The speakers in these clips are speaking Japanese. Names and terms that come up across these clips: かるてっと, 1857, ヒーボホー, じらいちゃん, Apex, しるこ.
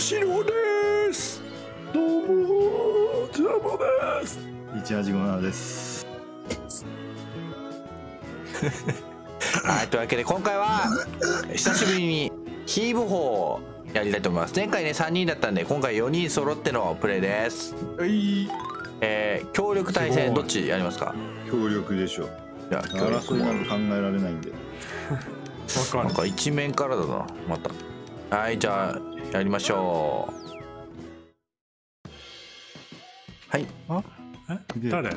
吉野です。どうもジャボです。1857です。はい、というわけで今回は久しぶりにヒーボホーをやりたいと思います。前回ね3人だったんで、今回4人揃ってのプレイです。協力対戦どっちやりますか？協力でしょ。いや、争いなんて考えられないんで。なんか一面からだな、また。はい、じゃあやりましょう。はい。あ、え、誰？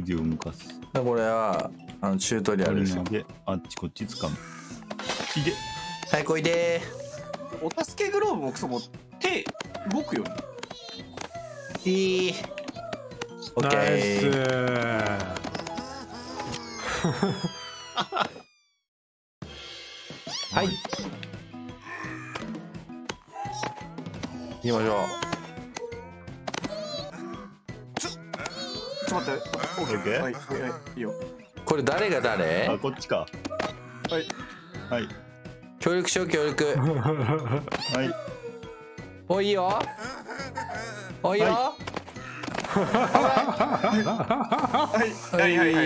腕を動かす。これはチュートリアルですよ。で、あっちこっち掴む。いで。最高いでー。お助けグローブもクソも手動くよ。いい。オッケー。はい。行きましょう。ちょっと待って。オッケー。はいはいはい。いいよ。これ誰が誰？あ、こっちか。はいはい。協力しよう、協力。はい。おいよ。おいよ。はい。はいはいは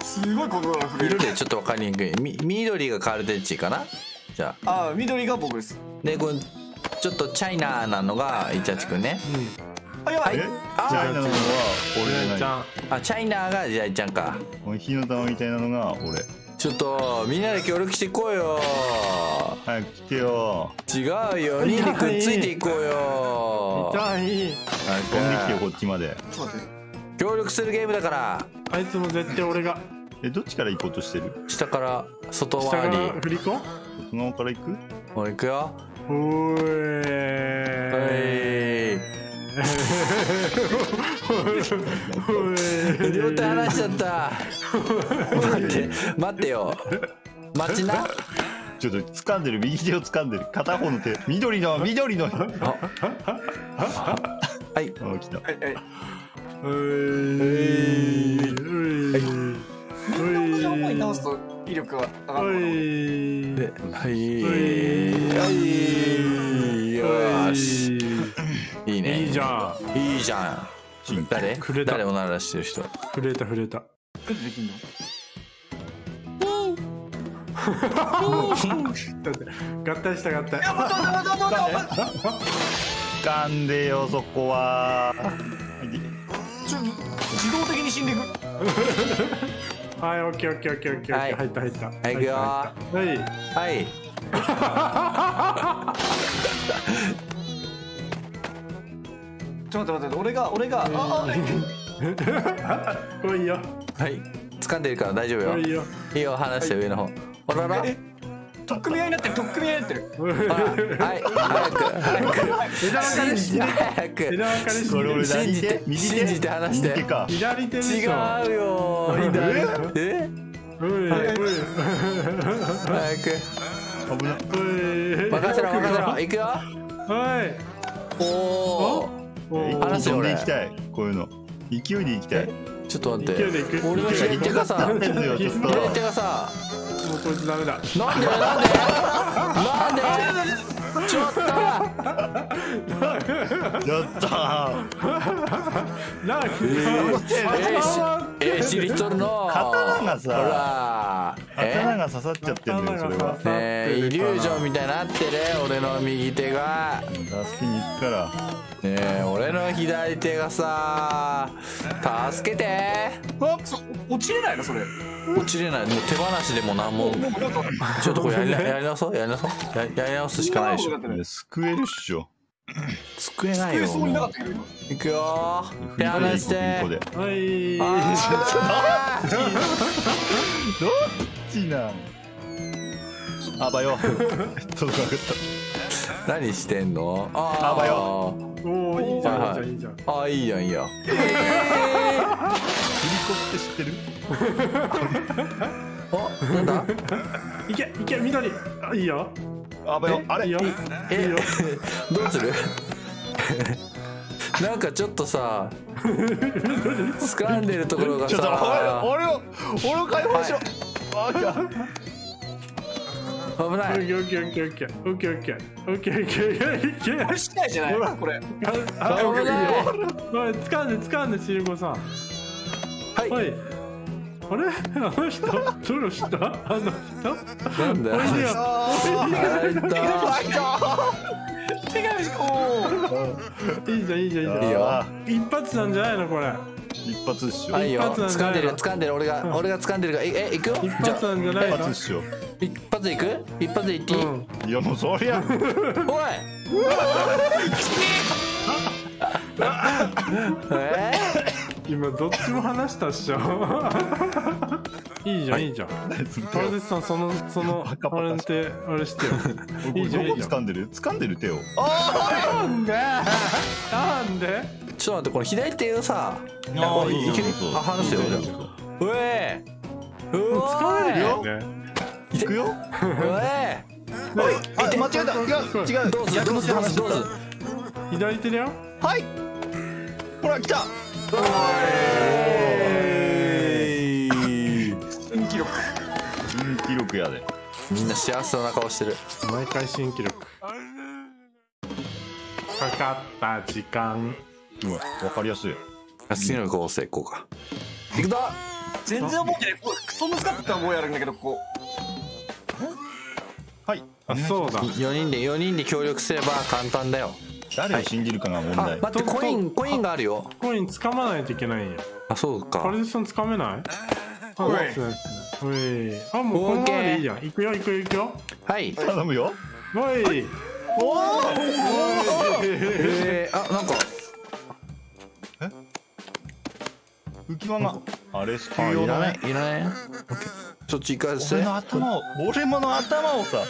い。すごいことが増える。色でちょっとわかりにくい。緑がカールテッチかな。じゃあ。ああ、緑が僕です。で、これちょっとチャイナーなのがイチャチくんね。あ、やばい。チャイナーは俺じゃない。あ、チャイナーがジャイちゃんか。火の玉みたいなのが俺。ちょっとみんなで協力していこうよ。早く来てよ。違うよ、4人でくっついていこうよ。痛い。飛んできてよ、こっちまで。協力するゲームだから。あいつも絶対俺が。え、どっちから行こうとしてる？下から、外回り。下から振り子？外側から行く？もう行くよ。おーい。両手離しちゃった。待って待ってよ、待ちな。ちょっと掴んでる、右手を掴んでる、片方の手。緑の、緑の。はい、来た。よし、いいね。いいじゃん。いいじゃん。誰？誰を鳴らしてる人？震えた震えた。できんの？合体した合体。掴んでよ、そこは。自動的に死んでいく。はい、オッケーオッケーオッケーオッケー。入った入った。はい、いくよ。はい。ちょっと待って、俺が来いよ。はい、掴んでるから大丈夫よ。いいよ、いいよ、離して上の方。ほらほら、取っ組み合いになってる、取っ組み合いになってる。はい、早く枝分かれして、信じて離して。左手でしょ。違うよ。え？早く。危ない。任せろ任せろ、行くよ。はい。おお、話していきたい。こういうの勢いでいきたい。ちょっと待って、俺の左手がさ、左手がさ、もうこいつダメだ。なんでなんで、ちょっとやったー。しりとるの刀がさ、刀が刺さっちゃってるんだよ。それはね、イリュージョンみたいになってる。俺の右手が助けに行くからね。え、俺の左手がさ、助けて。あ、落ちれないのそれ。落ちれない。もう手放しでもなんも。ちょっとこれやり直すしかないでしょ。救えるっしょ。救えないよ。いくよ。手離して。はい。どっちなん？あばよ。届かなかった。何してんの？あばよ。お、いいじゃんいいじゃん。あ、いいやんいいや。振り子って知ってる？あ、なんだ？いけいけ、緑。あ、いいよ。あばよ、あれよ。え、どうする？なんかちょっとさ、掴んでるところがさ、俺を解放しろ。あ、危ない。オッケーオッケーオッケーオッケーオッケーオッケーオッケーオッケー。これしたいじゃないこれ。危ない。掴んで掴んでシルコさん。はいはい。あれあの人どの人あの人なんだよ。いいじゃんいいじゃんいいじゃん。いいよ。一発なんじゃないのこれ。一発っしょ。はいよ。掴んでる掴んでる。俺が掴んでるから。え行く？一発なんじゃないの。一発っしょ。一発で行く？一発で行っていい？いやもうそりゃ。おい。今どっちも話したっしょ。いいじゃんいいじゃん。タルデスさんそのあれってあれしてよ。いいじゃんいいじゃん。掴んでる掴んでる手を。なんでなんで。ちょっと待ってこれ左手をさあいけるあ離してよ。うえうわー疲れるよ。いくよ。うえおいあ間違えた。違う違う。どうするどうするどうする。左手だよ。はいほら来た。新記録新記録やで。みんな幸せな顔してる。毎回新記録。かかった時間。うわ、分かりやすい。次の合成こうか。いくぞ。全然覚えてない。これクソ難かった覚えあるんだけどここ。はい。あ、そうだ。4人で協力すれば簡単だよ。誰を信じるかが問題。待ってコインがあるよ。コイン掴まないといけないんや。あ、そうか。タルデスさん掴めない？おい。あ、もうこのままでいいじゃん。行くよ行くよ行くよ。はい。頼むよ。おい。おお。あ、なんか。浮き輪があれ必要だね。いらないいらない。そっち行かせて。俺の頭をさ。はい。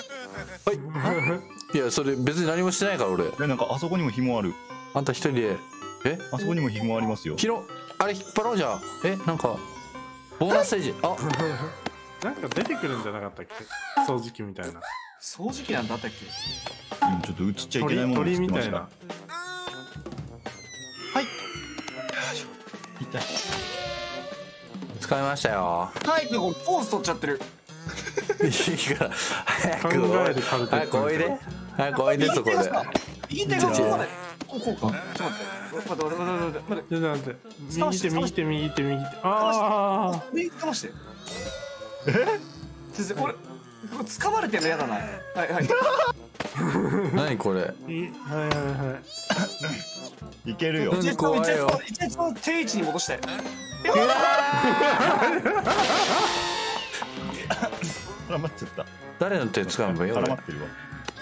いやそれ別に何もしてないから俺。えなんかあそこにも紐ある。あんた一人で。え？あそこにも紐ありますよ。あれ引っ張ろうじゃん。えなんかボーナスステージ。あ。なんか出てくるんじゃなかったっけ？掃除機みたいな。掃除機なんだったっけ？うんちょっと映っちゃいけないもの映ってました。はい。痛い。使いましたよ。はい、でもポーズ取っちゃってる。いいから早くおいで。早くおいでそこで。右手がここまで。こうか。ちょっと待って。待って。右手。ああ。右手倒して。え？先生、これ掴まれてんのやだな。はいはい。何これ。はい。いけるよ。一応定位置に戻して。絡まっちゃった。誰の手掴むのよ。絡まってるわ。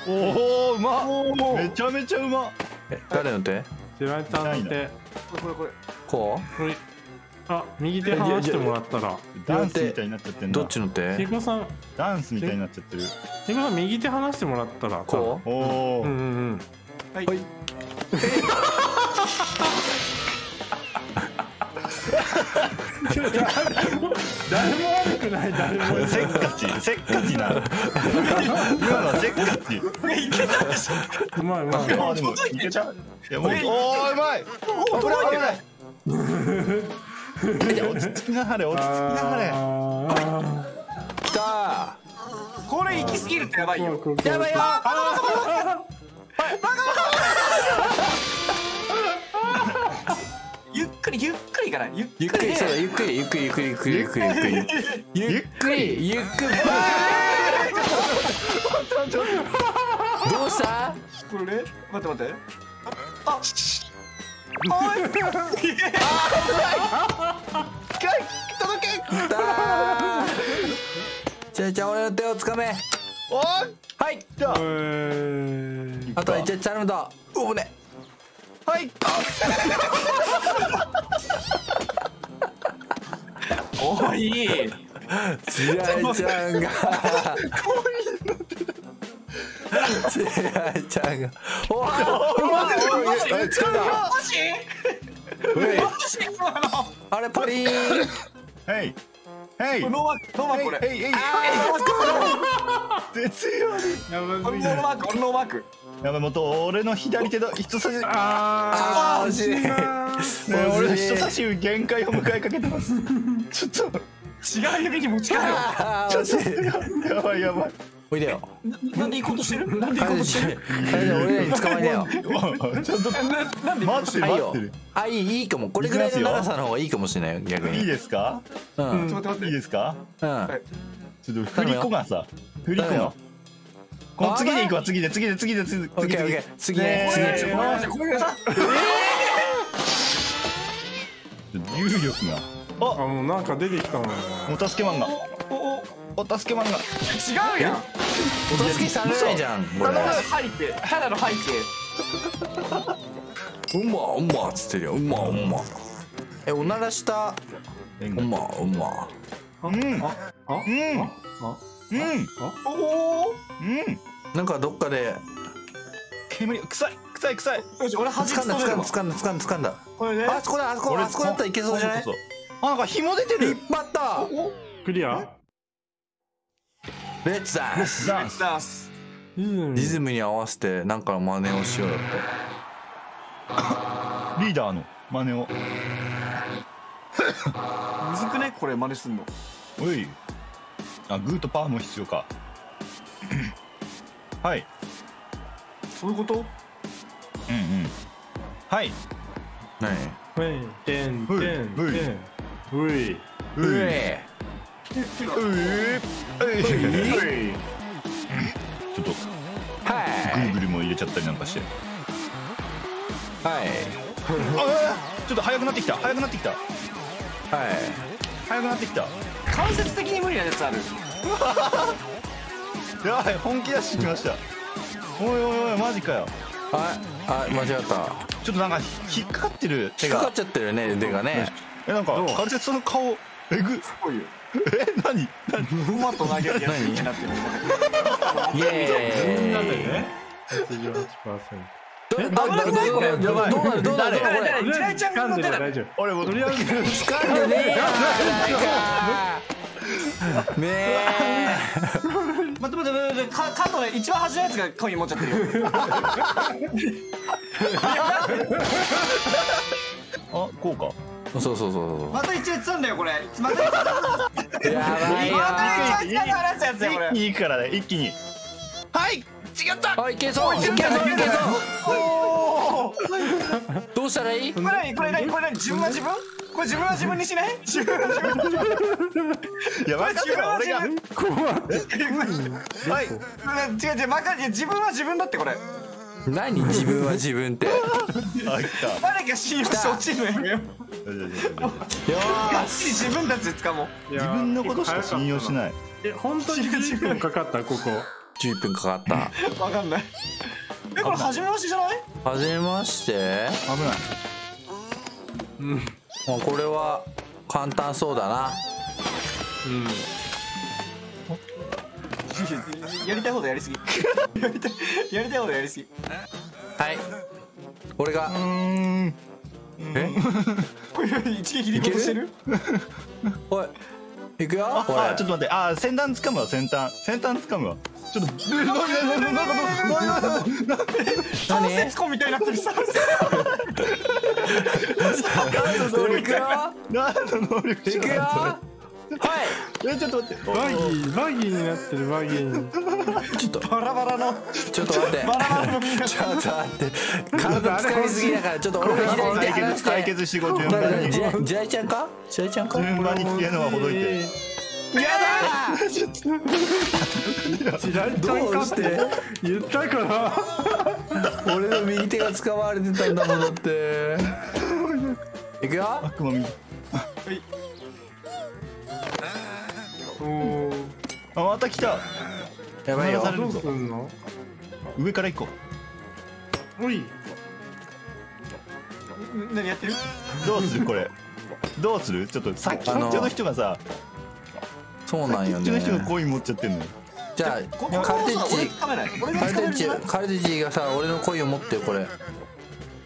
おおうまっ。めちゃめちゃうまっ。誰の手？ジェラタンの手。これ。こう？あ、右手離してもらったらダンスみたいになっちゃってる。どっちの手？シコさんダンスみたいになっちゃってる。シコさん右手離してもらったらこう。おお。うん。はい。誰も悪くない。せっかちせっかちな。今のせっかち。いけたでしょ。うまいうまい。あでもいけた。おおうまい。届いてない。落ち着きなはれ落ち着きなはれ。きた。これ行き過ぎるってやばいよ。やばいよ。ゆっくりかな。ゆっくり。どうした？これ待って。あ。じゃあ俺の手をつかめ。はい。じゃあ。あと一応チャルムだ。おね。はい。おい。ちあいちゃんが。ちあいちゃんが。おお。あれパリーン。はい。はい。ノーマーク。やばい、もっと俺の左手の人差し指。ああ惜しい。俺の人差し指限界を迎えかけてます。ちょっと違う指に持ち替えろ。やばいやばい。おいでよ。なんで行こうとしてる？なんで行こうとしてる？俺らに捕まえなよ。ちょっとなんで待ってる。あ、いいかも。これぐらいの長さの方がいいかもしれないよ。逆に。いいですか？うん。ちょっと待っていいですか？うん。ちょっと振り子がさ、振り子が。この次で行くわ。次。重力が。あ、もうなんか出てきたの。お助けマンが。お助けマンが違うやん。お助けされないじゃん。ただの背景、ただの背景。うまっつってるよ。うま。え、おならした。うま。なんかどっかで煙臭い。よし、俺端っこ掴んだ。これね。あそこだ、あそこだったらいけそうじゃない？あ、なんか紐出てる。引っ張った。クリア？レッツダンス。リズムに合わせてなんか真似をしようよ。リーダーの真似を。むずくねこれ真似すんの。おい。あ、グーとパーも必要か。はい。そういうこと？うん。はい。何？ちょっとGoogleも入れちゃったりなんかして。はい。ちょっと早くなってきた。はい。間接的に無理なやつある。やばい、本気出してきました。おいマジかよ。あ、間違った。ちょっとなんか引っかかってる手が。引っかかっちゃってるね腕がね。え、なんか間接の顔。えぐ。すごいよ。え、何？フマと投げるやつになってる。イエーイ。みんなでね。88%。危ないこれ。やばい。どうなる？これ。ちらいちゃんが持ってない。俺もとりあえず掴んでね。ねえ。待ってカトで一番端のやつがコイン持っちゃってるよ。あ、こうか。そう。また一応つんだよこれ。いいからね一気に。はい。違った。あ、いけそう。どうしたらいい？これ自分？これ自分にしない？やばい。俺が。はい。違う。まか自分は自分だってこれ。何自分は自分って。誰か信用して落ちるのよ。がっちり自分たちで掴もう。自分のことしか信用しない。え、本当に10分かかったここ。10分かかった。わかんない。え、これ初めましてじゃない？初めまして。危ない。うん。これは簡単そうだな。うん。やりたいほどやりすぎ。はい。俺が。え？一撃で消してる？おい、行くよ。あ、ちょっと待って。あ、先端掴むわ。ちょっと。何？セツコみたいになってる。何の能力？行くよ。はい。ちょっと待って。バギーになってるちょっと待って。体使いすぎだからちょっと俺が対決してこう。ジライちゃんか？順番に消えるのはほどいて。やだー。ジライちゃんかって言ったから。俺の右手が使われてたんだもんだって。いくよ。悪魔右。あ、また来た。やばいよ。どうすんの？上から行こう。おい。何やってる？どうするこれ？どうする？ちょっとさっきこっちの人がさ、そうなんよね。こっちの人がコイン持っちゃってんのよ。じゃあカルテッジがさ、俺のコインを持ってよこれ。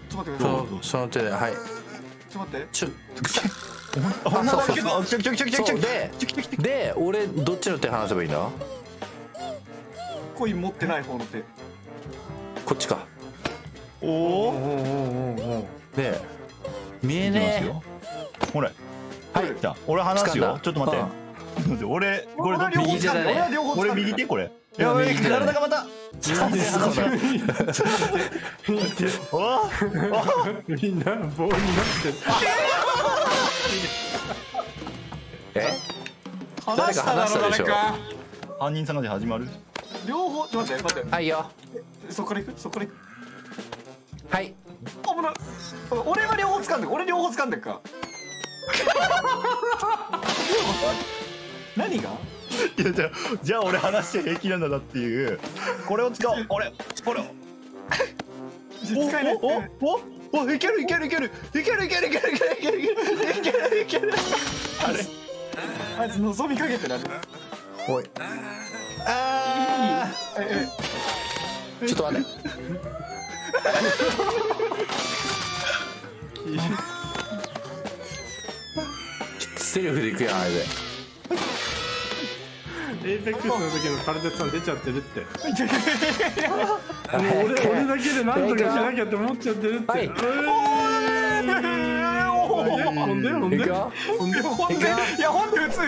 ちょっと待ってください。その手で、はい。ちょっと待って。で、俺どっちの手離せばいいんだ？コイン持ってない方の手。こっちか。お。で、見えねえ。ほら。はい。じゃ、俺離すよ。ちょっと待って。俺これどっち右じゃないね。俺右手これ。やべえ体がまた。みんな棒になって。え？誰か話したでしょ。犯人探し始まる。両方ちょっと待って待って。はいよ。そっから行くそっから行く。はい。危ない。俺は両方掴んでる。俺両方掴んでるか。何が？いやじゃあ俺話して平気なんだなっていうこれを使おうこれをおいけるいけるいけるいけるいけるいけるいけるいけるいけるいけるあれあいつ望みかけてなるおいああちょっと待ってセルフでいくやんあれで。エイペックスの時のカルテさん出ちゃってるって。俺だけで何とかしなきゃって思っちゃってるって。はい。ほんでいやほんで打つ。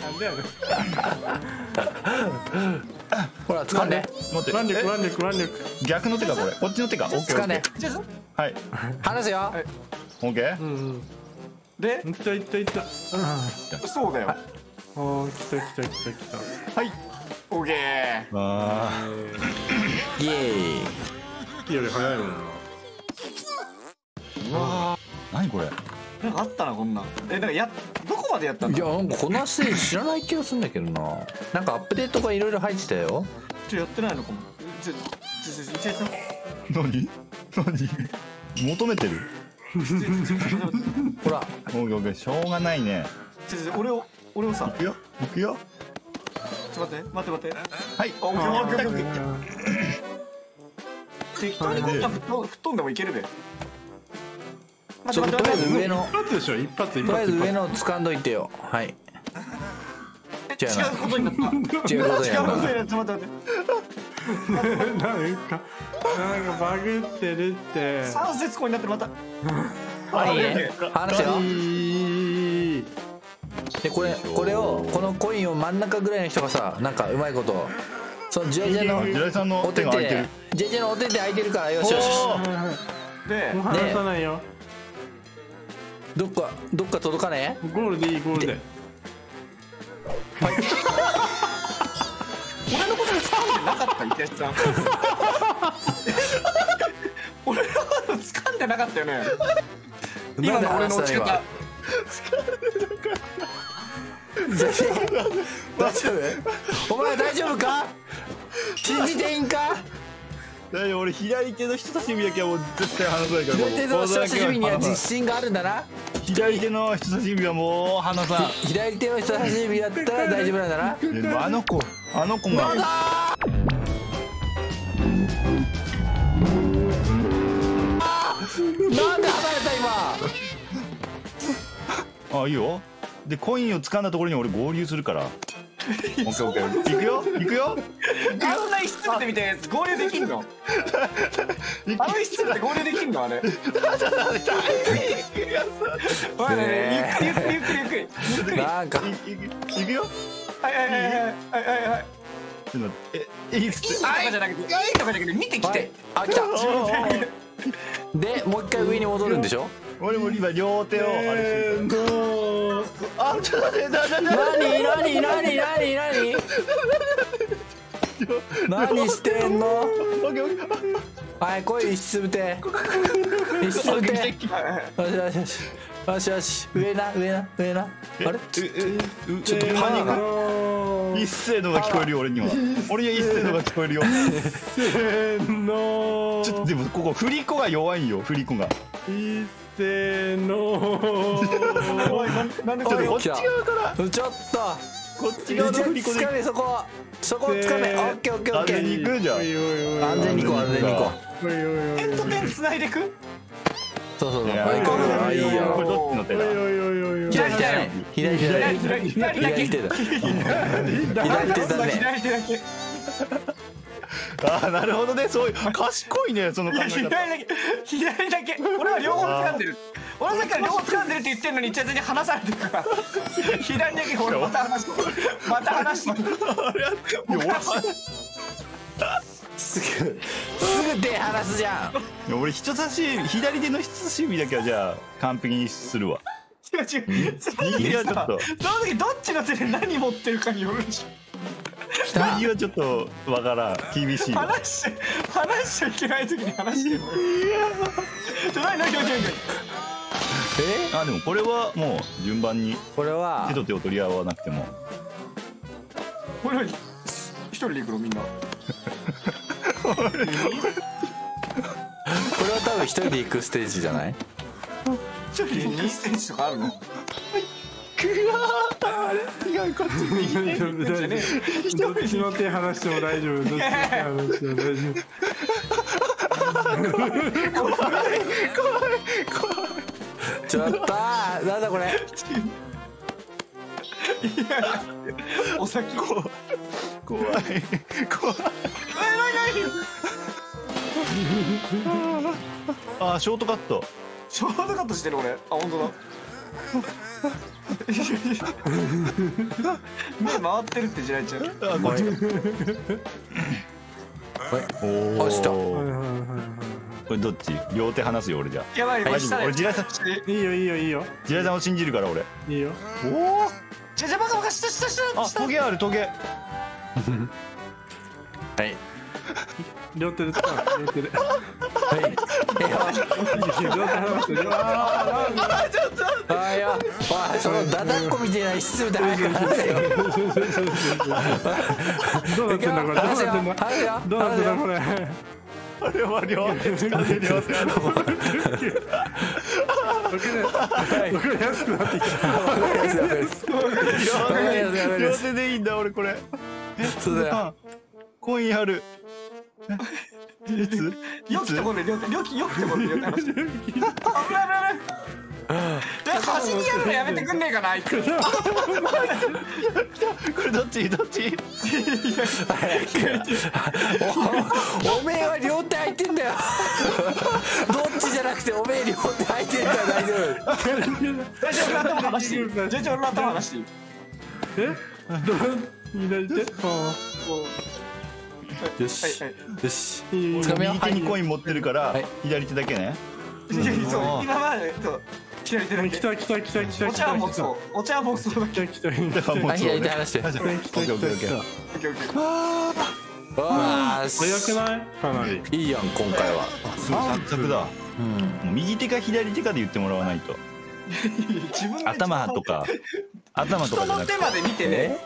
なんだよね。ほら掴んで。待って。ワンリュック。逆の手かこれ。こっちの手か。掴んで。はい。離すよ。オッケー。で、いった。そうだよ。おー、来た。はい。オッケー。あー。イエーイ。より早いもんな。うわー。何これ。なんかあったなこんな。なんかどこまでやったの？いや、なんかこのステージ知らない気がするんだけどな。なんかアップデートがいろいろ入ってたよ。ちょやってないのかも。ちょ。何？求めてる。ほらもうしょうがないね。俺をさ行くよ。ちょっと待って。はい。OK。適当にこんな吹っ飛んでもいけるべ。ちょっととりあえず上の一発。とりあえず上の掴んどいてよ。はい。違うことになった。違うことになった。ちょっと待って。なんかバグってるって三節子になってまたはい離せよでこれをこのコインを真ん中ぐらいの人がさなんかうまいことそのジェジェのお手手ジェジェのお手手開いてるからよしで離さないよどっか届かねえゴールでいいゴールではい俺のことで掴んでなかったイケシさん俺のこと掴んでなかったよね今の俺の落ち方掴んでなかった大丈夫お前大丈夫か信じていいんか大丈夫俺左手の人差し指だけはもう絶対離さないから左手の人差し指には自信があるんだな左手の人差し指はもう離さん左手の人差し指やったら大丈夫なんだなでもあの子がなんで離れた今あいいよでコインを掴んだところに俺合流するから行くよあんな石詰めてみたやつ合流できんのあの石詰めて合流できんのあれゆっくりなんか行くよはいいいとかじゃなくていいとかじゃなくて見てきてあ来たでもう一回上に戻るんでしょ俺も今両手をあれしてるあちょっと待って何してんのはいこい石つぶて石つぶてよし上なあれちょっとパニック一斉のが聞こえるよ俺には俺には一斉のが聞こえるよせーのちょっとでもここ振り子が弱いよ振り子が一斉のおいなんでこれこっち側からちょっとこっち側の振り子でつかめそこをつかめオッケー安全に行くじゃん安全に行こう点と点つないでくそうあいいよこれどっちの手だ左手だけああなるほどねそういう賢いねその考え方左だけ俺は両方掴んでる俺さっきから両方掴んでるって言ってるのに全然離されてるから左だけ俺また話してまた話してすぐ手離すじゃん。俺人差し指左手の人差し指だけはじゃあ完璧にするわ。違う違う、右はちょっとその時どっちの手で何持ってるかによるでしょ。右はちょっとわからん、厳しい。話しちゃいけない時に話してる。あ、でもこれはもう順番に、これは手と手を取り合わなくても。これは一人で行くのみんな。これは多分一人で行くステージじゃない？一人で行くステージとかあるの？あれ違う、こっち右手の手離しても大丈夫、どっちの手離しても大丈夫。怖い怖い怖い。ちょっとなんだこれ。いやお先怖い怖い怖い。ああショートカット、ショートカットしてる俺。あ、本当だ。目回ってるってじられちゃう。あ、こっち。おお。した。これどっち？両手離すよ俺じゃ。やばい。俺じらさん。いいよいいよいいよ。じらさんを信じるから俺。いいよ。おお。じゃじゃバカバカした。あ、トゲあるトゲ。はい。両手で使う。両手で。はい。そのダダっこみたいな質だ。どうなってんだこれ。どうなってんだこれ。あれは両手使って両手。僕ら安くなってきた。両手でいいんだ俺これ。そうだよ。コインある。よきとこでよきよきとこでよき。端にやるのやめてくんねえかなあいつ。これどっちどっち。おめえは両手空いてんだよ。どっちじゃなくておめえ両手空いてんだよ。大丈夫。俺の頭離していい。じゃあ俺の頭離していい。よしよし、右手にコイン持ってるから左手だけね。今まで左手だけ。来た来た来た来た。お茶は持つ方。お茶は持つ方だけ。左手離して。わあ早くない？かなり。いいやん今回は。三択だ。右手か左手かで言ってもらわないと。頭とか頭とかじゃなくて。人の手まで見てね。